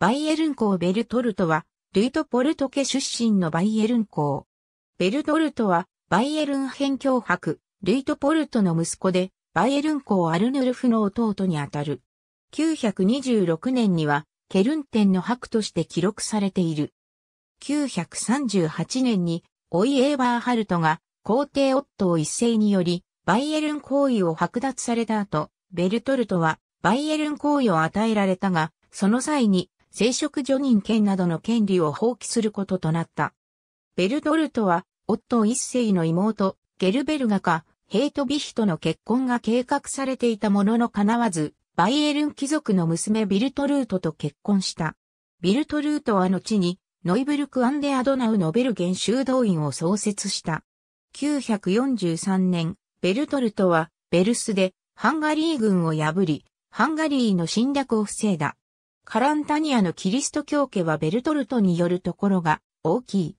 バイエルン校ベルトルトは、ルイトポルト家出身のバイエルン校。ベルトルトは、バイエルン辺境伯、ルイトポルトの息子で、バイエルン公アルヌルフの弟にあたる。926年には、ケルンテンの伯として記録されている。938年に、オイ・エーバーハルトが、皇帝オットー一世により、バイエルン公位を剥奪された後、ベルトルトは、バイエルン公位を与えられたが、その際に、聖職叙任権などの権利を放棄することとなった。ベルトルトは、オットー一世の妹、ゲルベルガか、ヘイトビヒとの結婚が計画されていたものの叶わず、バイエルン貴族の娘ビルトルートと結婚した。ビルトルートは後に、ノイブルク・アンデ・アドナウのベルゲン修道院を創設した。943年、ベルトルトは、ベルスで、ハンガリー軍を破り、ハンガリーの侵略を防いだ。カランタニアのキリスト教家はベルトルトによるところが大きい。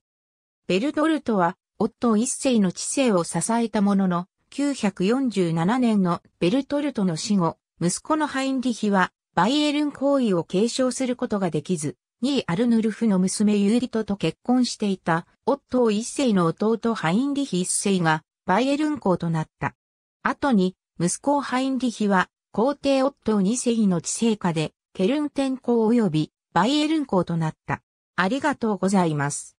ベルトルトは、オットー一世の治世を支えたものの、947年のベルトルトの死後、息子のハインリヒは、バイエルン公位を継承することができず、2位アルヌルフの娘ユーリトと結婚していた、オットー一世の弟ハインリヒ一世が、バイエルン公となった。後に、息子ハインリヒは、皇帝オットー二世の治世下で、ケルンテン公及び、バイエルン公となった。ありがとうございます。